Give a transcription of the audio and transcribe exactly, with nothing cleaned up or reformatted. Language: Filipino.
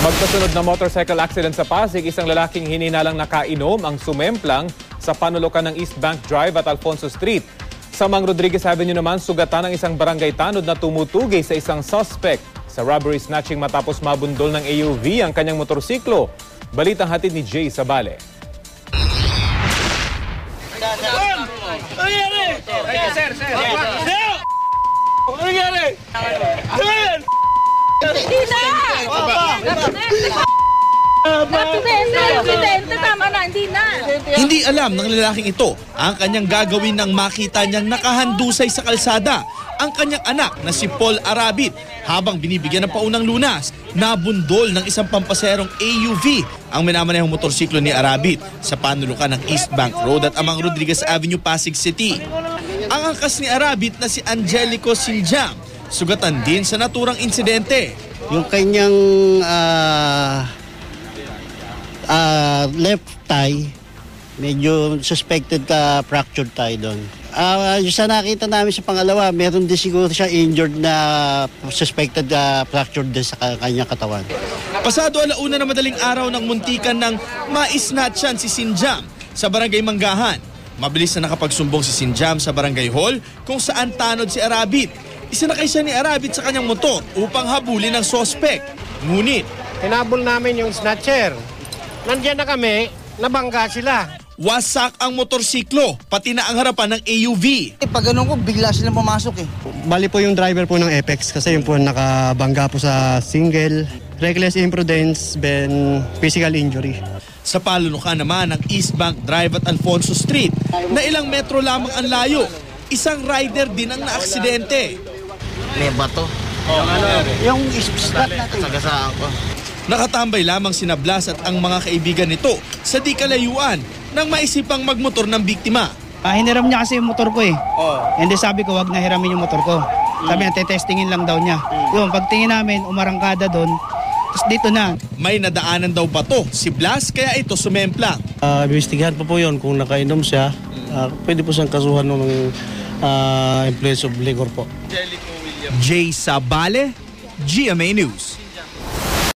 Magkasunod na motorcycle accident sa Pasig, isang lalaking hininalang nakainom ang sumemplang sa panulukan ng East Bank Drive at Alfonso Street. Sa Amang Rodriguez Avenue naman, sugatan ng isang barangay tanod na tumutugay sa isang suspect sa robbery snatching matapos mabundol ng A U V ang kanyang motorsiklo. Balitang hatid ni Jay Sabale. Hindi alam ng lalaking ito ang kanyang gagawin nang makita niyang nakahandusay sa kalsada ang kanyang anak na si Paul Arabit habang binibigyan ng paunang lunas. Nabundol ng isang pampaserong A U V ang minamanehong motorsiklo ni Arabit sa panulukan ng East Bank Road at Amang Rodriguez Avenue, Pasig City. Ang angkas ni Arabit na si Angelico Sinjam, sugatan din sa naturang insidente. Yung kanyang uh, uh, left thigh, medyo suspected uh, fractured thigh doon. Uh, sa nakita namin sa pangalawa, meron din siguro siya injured na suspected uh, fractured din sa kanyang katawan. Pasado alauna na madaling araw ng muntikan ng maisnatchan si Sinjam sa Barangay Manggahan. Mabilis na nakapagsumbong si Sinjam sa Barangay Hall kung saan tanod si Arabit. Isinakay siya ni Arabit sa kanyang motor upang habulin ang sospek. Ngunit, hinabol namin yung snatcher. Nandiyan na kami, nabangga sila. Wasak ang motorsiklo, pati na ang harapan ng A U V. Eh, pag ganun ko, bigla silang pumasok eh. Bali po yung driver po ng Apex kasi yung po nakabangga po sa single. Reckless imprudence, then physical injury. Sa palunukan naman ng East Bank Drive at Alfonso Street, na ilang metro lamang ang layo, isang rider din ang naaksidente. May bato. Oh, ano, yung ispat natin. Sagasaan ko. Nakatambay lamang sina Blas at ang mga kaibigan nito sa di kalayuan nang maisipang magmotor ng biktima. Ah, hiniram niya kasi yung motor ko eh. Oh. And then sabi ko, wag na hiramin yung motor ko. Mm. Sabi niya, testingin lang daw niya. Mm. Yung pagtingin namin, umarangkada doon. Tapos dito na. May nadaanan daw bato si Blas kaya ito sumempla. Uh, Ibibestigahan pa po yun kung nakainom siya. Uh, pwede po siyang kasuhan ng uh, influence of liquor po. Jay Sabale, G M A News.